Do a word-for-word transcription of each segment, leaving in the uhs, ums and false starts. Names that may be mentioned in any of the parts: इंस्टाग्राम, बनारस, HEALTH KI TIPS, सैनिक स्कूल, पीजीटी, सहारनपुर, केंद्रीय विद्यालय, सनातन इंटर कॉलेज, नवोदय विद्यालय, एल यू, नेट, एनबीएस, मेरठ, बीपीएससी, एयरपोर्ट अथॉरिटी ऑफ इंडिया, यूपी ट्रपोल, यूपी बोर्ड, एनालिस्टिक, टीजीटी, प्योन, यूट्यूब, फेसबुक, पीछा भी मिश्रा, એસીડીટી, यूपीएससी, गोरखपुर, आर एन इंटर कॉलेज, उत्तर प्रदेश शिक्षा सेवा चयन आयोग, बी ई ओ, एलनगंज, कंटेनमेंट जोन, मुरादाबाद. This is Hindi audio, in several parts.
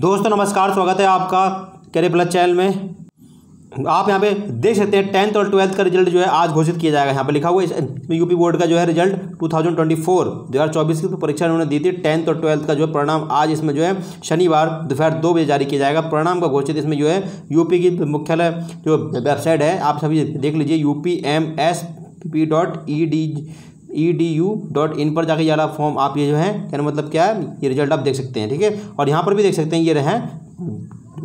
दोस्तों नमस्कार, स्वागत है आपका करियर प्लस चैनल में। आप यहाँ पे देख सकते हैं टेंथ और ट्वेल्थ का रिजल्ट जो है आज घोषित किया जाएगा। यहाँ पे लिखा हुआ है यूपी बोर्ड का जो है रिजल्ट दो हज़ार चौबीस दो हज़ार चौबीस की परीक्षा इन्होंने दी थी। टेंथ और ट्वेल्थ का जो है परिणाम आज इसमें जो है शनिवार दोपहर दो बजे जारी किया जाएगा। परिणाम का घोषित इसमें जो है यूपी की मुख्यालय जो वेबसाइट है आप सभी देख लीजिए U P M S P dot E D E D U dot in पर जाके यार फॉर्म आप ये जो है कहना मतलब क्या है ये रिजल्ट आप देख सकते हैं। ठीक है, और यहाँ पर भी देख सकते हैं ये रहें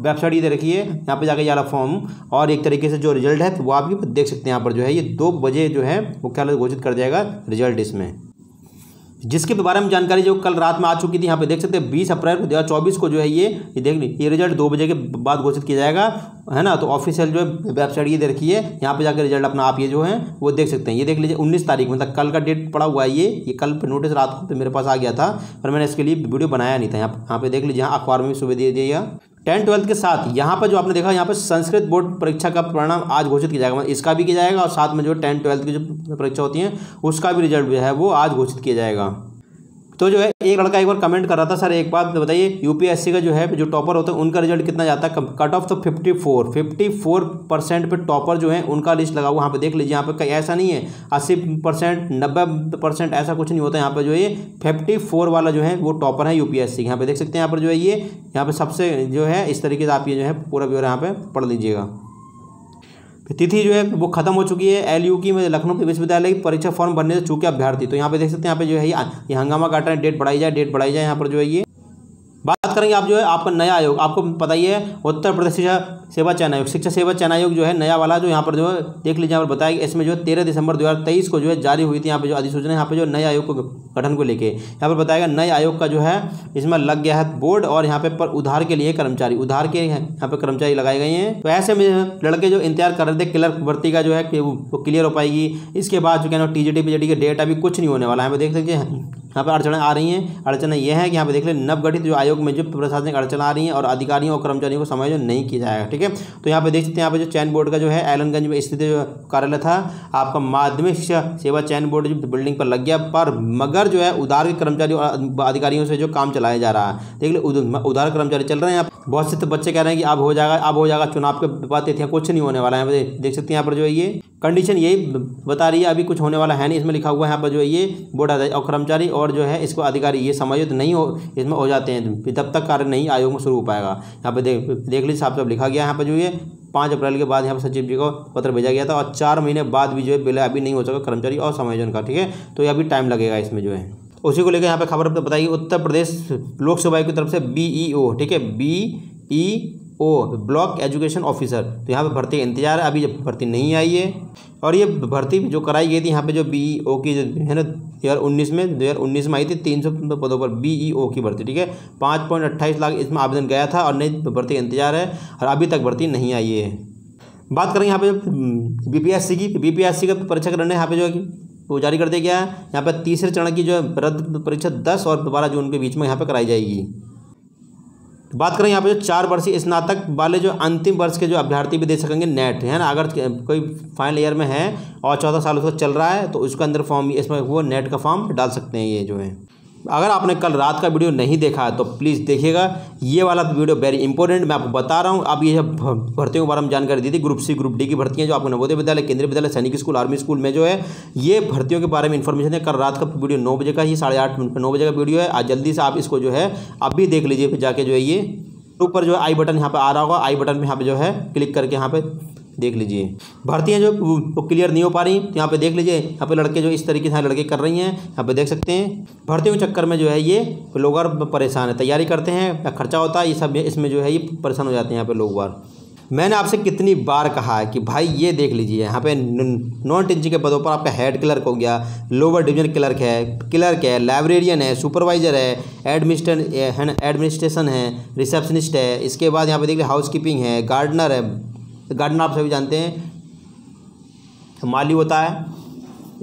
वेबसाइट ये रखिए, यहाँ पे जाके यार फॉर्म और एक तरीके से जो रिजल्ट है तो वो आप भी देख सकते हैं। यहाँ पर जो है ये दो बजे जो है मुख्यालय घोषित कर जाएगा रिजल्ट इसमें, जिसके बारे में जानकारी जो कल रात में आ चुकी थी। यहाँ पे देख सकते हैं बीस अप्रैल दो हज़ार चौबीस को जो है ये ये देख ली ये रिजल्ट दो बजे के बाद घोषित किया जाएगा, है ना। तो ऑफिशियल जो है वेबसाइट ये देखिए, यहाँ पे जाकर रिजल्ट अपना आप ये जो है वो देख सकते हैं। ये देख लीजिए उन्नीस तारीख मतलब कल का डेट पड़ा हुआ है। ये ये कल पे नोटिस रात को मेरे पास आ गया था पर मैंने इसके लिए वीडियो बनाया नहीं था। यहाँ यहाँ पे देख लीजिए, यहाँ अखबार में भी सुबह दे दिया टेंथ ट्वेल्थ के साथ। यहाँ पर जो आपने देखा यहाँ पर संस्कृत बोर्ड परीक्षा का परिणाम आज घोषित किया जाएगा, मतलब इसका भी किया जाएगा और साथ में जो टेंथ ट्वेल्थ की जो परीक्षा होती है उसका भी रिजल्ट जो है वो आज घोषित किया जाएगा। तो जो है एक लड़का एक बार कमेंट कर रहा था, सर एक बात बताइए यूपीएससी का जो है जो टॉपर होता है उनका रिजल्ट कितना जाता है। कट ऑफ तो चौवन परसेंट पे टॉपर जो है उनका लिस्ट लगा हुआ। यहाँ पे देख लीजिए, यहाँ पे कहीं ऐसा नहीं है अस्सी परसेंट नब्बे परसेंट ऐसा कुछ नहीं होता। यहाँ पे जो ये चौवन वाला जो है वो टॉपर है यूपीएससी। यहाँ पे देख सकते हैं, यहाँ पर जो है ये यहाँ पे सबसे जो है इस तरीके से आप ये जो है पूरा ब्यौरा यहाँ पे पढ़ लीजिएगा। तिथि जो है वो खत्म हो चुकी है। एल यू की लखनऊ के विश्वविद्यालय की परीक्षा फॉर्म भरने से चूके अभ्यर्थी, तो यहाँ पे देख सकते हैं यहाँ पे जो है ये हंगामा काट रहे हैं, डेट बढ़ाई जाए डेट बढ़ाई जाए। यहाँ पर जो है ये बात करेंगे आप जो है आपका नया आयोग, आपको पता ही है उत्तर प्रदेश शिक्षा सेवा चयन आयोग शिक्षा सेवा चयन आयोग जो है नया वाला जो यहाँ पर जो है देख लीजिए, यहाँ पर बताया कि इसमें जो है तेरह दिसंबर दो हज़ार तेईस को जो है जारी हुई थी यहाँ पे जो अधिसूचना। यहाँ पे जो नए आयोग को गठन को लेके यहाँ पर बताया गया नए आयोग का जो है इसमें लग गया है बोर्ड, और यहाँ पे पर उधार के लिए कर्मचारी उधार के यहाँ पे कर्मचारी लगाए गए हैं। तो ऐसे में लड़के जो इंतजार कर रहे थे क्लर्क भर्ती का जो है वो क्लियर हो पाएगी। इसके बाद जो कहना टीजीटी पीजीटी के डेट अभी कुछ नहीं होने वाला है। यहाँ पे देख सकते हैं यहाँ पर अड़चना आ रही हैं। अड़चना यह है कि यहाँ पे देख लें नवगठित जो आयोग में जो प्रशासनिक अड़चना आ रही है और अधिकारियों और कर्मचारियों को समय जो नहीं किया जाएगा। ठीक है, तो यहाँ पे देख सकते हैं यहाँ पे जो चयन बोर्ड का जो है एलनगंज में स्थित जो कार्यालय था आपका माध्यमिक शिक्षा सेवा चयन बोर्ड जो बिल्डिंग पर लग गया, पर मगर जो है उधार के कर्मचारियों और अधिकारियों से जो काम चलाया जा रहा है। देख लें उधार कर्मचारी चल रहे हैं। बहुत से बच्चे कह रहे हैं कि अब हो जाएगा अब हो जाएगा चुनाव के बाद तिथियाँ कुछ नहीं होने वाला है। यहाँ पे देख सकते हैं यहाँ पर जो है ये कंडीशन यही बता रही है अभी कुछ होने वाला है नहीं, इसमें लिखा हुआ है। यहाँ पर जो है ये बोर्ड और कर्मचारी और जो है इसको अधिकारी ये समझो तो नहीं हो इसमें हो जाते हैं तब तक कार्य नहीं आयोग में शुरू हो पाएगा। यहाँ पे देख देख लीजिए साफ साफ लिखा गया है। यहाँ पर जो ये पाँच अप्रैल के बाद यहाँ पर सचिव जी को पत्र भेजा गया था और चार महीने बाद भी जो है बिल अभी नहीं हो सका कर्मचारी और समायोजन का। ठीक है, तो ये अभी टाइम लगेगा इसमें जो है। उसी को लेकर यहाँ पर खबर बताइए उत्तर प्रदेश लोक सेवा आयोग की तरफ से बी ई ओ ठीक है बी ई ओ block education officer, तो यहाँ पे भर्ती इंतजार है, अभी भर्ती नहीं आई है। और ये भर्ती जो कराई गई थी यहाँ पे जो बी ई ओ की जो है ना दो हज़ार उन्नीस में दो हज़ार उन्नीस में आई थी तीन सौ पदों पर बी ई ओ की भर्ती। ठीक है, पाँच पॉइंट अट्ठाईस लाख इसमें आवेदन गया था और नई भर्ती इंतजार है और अभी तक भर्ती नहीं आई है। बात करेंगे यहाँ पे बीपीएससी की बीपीएससी का परीक्षा का निर्णय यहाँ पे जो है कि वो जारी कर दिया गया है। यहाँ पर तीसरे चरण की जो रद्द परीक्षा दस और बारह जून के बीच में यहाँ पर कराई जाएगी। बात करें यहाँ पे जो चार वर्षीय स्नातक वाले जो अंतिम वर्ष के जो अभ्यर्थी भी दे सकेंगे नेट, है ना। अगर कोई फाइनल ईयर में है और चौथा साल उसका चल रहा है तो उसके अंदर फॉर्म इसमें वो नेट का फॉर्म डाल सकते हैं। ये जो है अगर आपने कल रात का वीडियो नहीं देखा है तो प्लीज़ देखिएगा, ये वाला वीडियो वेरी इंपॉर्टेंट मैं आपको बता रहा हूँ। आप ये भर्तियों के बारे में जानकारी दी थी, ग्रुप सी ग्रुप डी की भर्ती है जो आपको नवोदय विद्यालय केंद्रीय विद्यालय सैनिक स्कूल आर्मी स्कूल में जो है ये भर्तियों के बारे में इन्फॉर्मेशन है। कल रात का वीडियो नौ बजे का ही साढ़े आठ नौ बजे का वीडियो है। आज जल्दी से आप इसको जो है अभी देख लीजिए, फिर जाके जो है ये ऊपर जो है आई बटन यहाँ पर आ रहा होगा, आई बटन पर यहाँ पर जो है क्लिक करके यहाँ पर देख लीजिए। भर्तियाँ जो वो क्लियर नहीं हो पा रही, यहाँ पे देख लीजिए यहाँ पे लड़के जो इस तरीके से लड़के कर रही हैं यहाँ पे देख सकते हैं। भर्तियों के चक्कर में जो है ये लोग परेशान है, तैयारी करते हैं, खर्चा होता है, ये सब इसमें जो है ये परेशान हो जाते हैं यहाँ पे लोग बार। मैंने आपसे कितनी बार कहा है कि भाई ये देख लीजिए यहाँ पे नॉन टीचिंग के पदों पर आपका हेड क्लर्क हो गया, लोअर डिवीजन क्लर्क है क्लर्क है लाइब्रेरियन है, सुपरवाइज़र है, एडमिनिस्ट्रेशन एडमिनिस्ट्रेशन है, रिसेप्शनिस्ट है। इसके बाद यहाँ पे देख लीजिए हाउस कीपिंग है, गार्डनर है, गार्डन आप सभी जानते हैं माली होता है।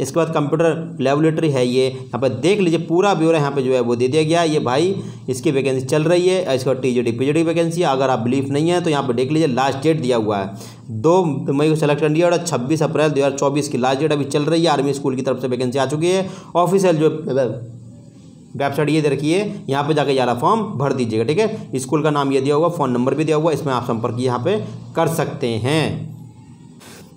इसके बाद कंप्यूटर लेबोरेटरी है, ये यहाँ पर देख लीजिए पूरा ब्यौरा यहाँ पे जो है वो दे दिया गया। ये भाई इसकी वैकेंसी चल रही है, इसका टीजीटी पीजीटी वैकेंसी अगर आप बिलीफ नहीं है तो यहाँ पर देख लीजिए लास्ट डेट दिया हुआ है दो मई को सेलेक्ट कर लिया और छब्बीस अप्रैल दो हज़ार चौबीस की लास्ट डेट अभी चल रही है। आर्मी स्कूल की तरफ से वैकेंसी आ चुकी है। ऑफिशियल जो वेबसाइट ये दे रखी है, यहाँ पे जाके यारा फॉर्म भर दीजिएगा। ठीक है, स्कूल का नाम ये दिया होगा, फ़ोन नंबर भी दिया होगा, इसमें आप संपर्क यहाँ पे कर सकते हैं।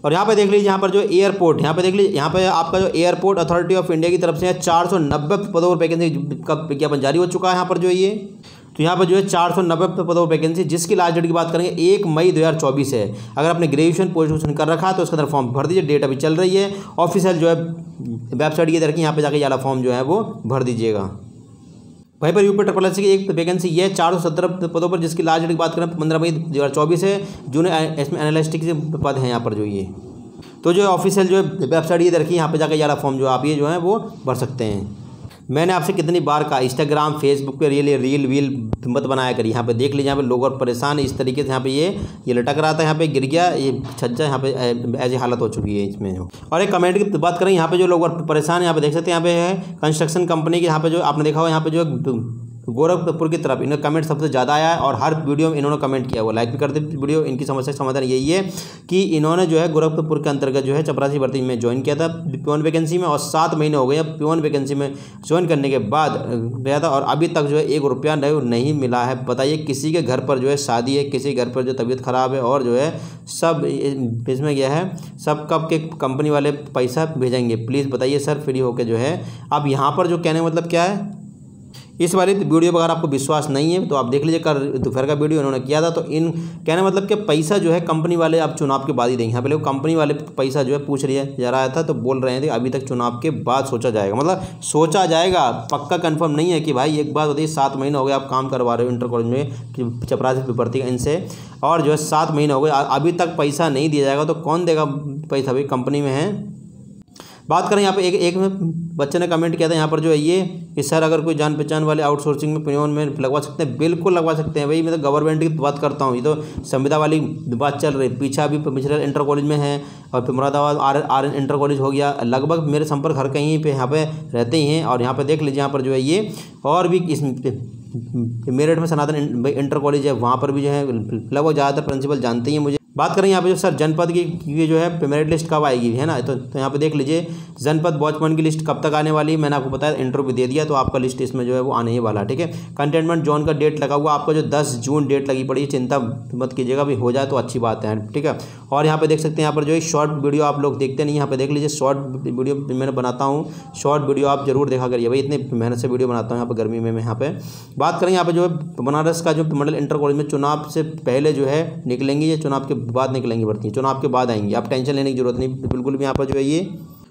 और यहाँ पे देख लीजिए, यहाँ पर जो एयरपोर्ट, यहाँ पे देख लीजिए, यहाँ पे आपका जो एयरपोर्ट अथॉरिटी ऑफ इंडिया की तरफ से चार सौ नब्बे पदों पर वैकेंसी का विज्ञापन जारी हो चुका है। यहाँ पर जो ये तो यहाँ पर जो है चार सौ नब्बे पदों पर वैकेंसी, जिसकी लास्ट डेट की बात करेंगे एक मई दो हज़ार चौबीस है। अगर आपने ग्रेजुएशन पोस्ट ग्रेजुएशन कर रखा है तो उसके अंदर फॉर्म भर दीजिए, डेट अभी चल रही है। ऑफिशियल जो है वेबसाइट ये दे रखी है, यहाँ पर जाकर वाला फॉर्म जो है वो भर दीजिएगा। वहीं पर यूपी ट्रपोल की एक वैकेंसी है चार सौ सत्रह पदों पर, जिसकी लास्ट डेट की बात करें पंद्रह मई दो हज़ार चौबीस है। जूनियर इसमें एनालिस्टिक से पद है यहाँ पर जो ये, तो जो ऑफिशियल जो है वेबसाइट ये रखी है, यहाँ पर जाकर यारा फॉर्म जो आप ये जो है वो भर सकते हैं। मैंने आपसे कितनी बार कहा, इंस्टाग्राम फेसबुक पे रील रील वील मत बनाया करिए। यहाँ पे देख लीजिए, यहाँ पे लोग और परेशान इस तरीके से, यहाँ पे ये ये लटक रहा था, यहाँ पे गिर गया, ये छज्जा यहाँ पे ऐसी हालत हो चुकी है इसमें। और एक कमेंट की बात करें, यहाँ पे जो लोग और परेशान यहाँ पे देख सकते हैं, यहाँ पे है कंस्ट्रक्शन कंपनी की, यहाँ पे जो आपने देखा हो, यहाँ पे जो गोरखपुर की तरफ इनका कमेंट सबसे ज़्यादा आया है। और हर वीडियो में इन्होंने कमेंट किया हुआ, लाइक भी करते वीडियो। इनकी समस्या का समाधान यही है कि इन्होंने जो है गोरखपुर के अंतर्गत जो है चपरासी भर्ती में ज्वाइन किया था प्योन वैकेंसी में, और सात महीने हो गए अब प्योन वैकेंसी में ज्वाइन करने के बाद गया था, और अभी तक जो है एक रुपया नहीं मिला है। बताइए, किसी के घर पर जो है शादी है, किसी के घर पर जो तबीयत ख़राब है, और जो है सब इसमें गया है, सब कब के कंपनी वाले पैसा भेजेंगे। प्लीज़ बताइए सर, फ्री होकर जो है अब यहाँ पर जो कहने का मतलब क्या है। इस वाली वीडियो पर अगर आपको विश्वास नहीं है तो आप देख लीजिए, कल दोपहर का वीडियो इन्होंने किया था। तो इन कहने मतलब कि पैसा जो है कंपनी वाले आप चुनाव के बाद ही देंगे। यहाँ पहले कंपनी वाले पैसा जो है पूछ रही है जा रहा था, तो बोल रहे थे अभी तक चुनाव के बाद सोचा जाएगा। मतलब सोचा जाएगा, पक्का कंफर्म नहीं है। कि भाई एक बात बताइए, सात महीने हो गए आप काम करवा रहे हो इंटर कॉलेज में चपरासी भर्ती इनसे, और जो है सात महीने हो गए अभी तक पैसा नहीं दिया जाएगा, तो कौन देगा पैसा? भाई कंपनी में है। बात करें यहाँ पे एक एक में बच्चे ने कमेंट किया था यहाँ पर जो है ये कि सर अगर कोई जान पहचान वाले आउटसोर्सिंग में प्योन में लगवा सकते हैं। बिल्कुल लगवा सकते हैं भाई, मैं तो गवर्नमेंट की बात करता हूँ, ये तो संविदा वाली बात चल रही। पीछा भी मिश्रा इंटर कॉलेज में है, और मुरादाबाद R आर एन इंटर कॉलेज हो गया। लगभग मेरे संपर्क हर कहीं पे यहाँ पे रहते ही हैं। और यहाँ पर देख लीजिए, यहाँ पर जो है ये और भी इस मेरठ में सनातन इंटर कॉलेज है, वहाँ पर भी जो है लगभग ज़्यादातर प्रिंसिपल जानते ही हैं मुझे। बात करें यहाँ पे जो सर जनपद की ये जो है मेरिट लिस्ट कब आएगी है ना, तो, तो यहाँ पे देख लीजिए जनपद वॉचमैन की लिस्ट कब तक आने वाली है। मैंने आपको बताया, इंटरव्यू दे दिया, तो आपका लिस्ट इसमें जो है वो आने ही वाला। ठीक है, कंटेनमेंट जोन का डेट लगा हुआ आपका जो दस जून डेट लगी पड़ी है, चिंता मत कीजिएगा, भी हो जाए तो अच्छी बात है। ठीक है, और यहाँ पर देख सकते हैं, यहाँ पर जो है शॉर्ट वीडियो आप लोग देखते नहीं, यहाँ पर देख लीजिए शॉर्ट वीडियो मैंने बनाता हूँ। शॉर्ट वीडियो आप जरूर देखा करिए भाई, इतनी मेहनत से वीडियो बनाता हूँ यहाँ पर गर्मी में मैं। यहाँ पर बात करें, यहाँ पर जो है बनारस का जो मंडल इंटर कॉलेज में चुनाव से पहले जो है निकलेंगे, ये चुनाव के बाद निकलेंगी भर्ती, चुनाव के बाद आएंगी, आप टेंशन लेने की जरूरत नहीं बिल्कुल भी। यहाँ पर जो है ये,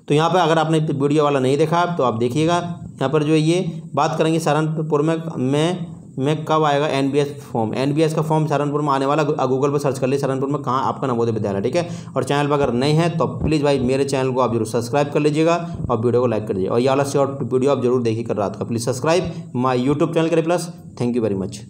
तो यहाँ पर अगर आपने वीडियो वाला नहीं देखा तो आप देखिएगा। यहाँ पर जो है ये बात करेंगे सहारनपुर में मैं में कब आएगा एनबीएस फॉर्म। एनबीएस का फॉर्म सहारनपुर में आने वाला, गूगल पर सर्च कर लीजिए सहारनपुर में कहाँ आपका नवोदय विद्यालय। ठीक है, और चैनल पर अगर नहीं है तो प्लीज़ भाई मेरे चैनल को आप जरूर सब्सक्राइब कर लीजिएगा, और वीडियो को लाइक कर दीजिए, और ये वाला शॉर्ट वीडियो आप जरूर देखिए कर रात का। Please subscribe my यूट्यूब channel career plus. Thank you very much.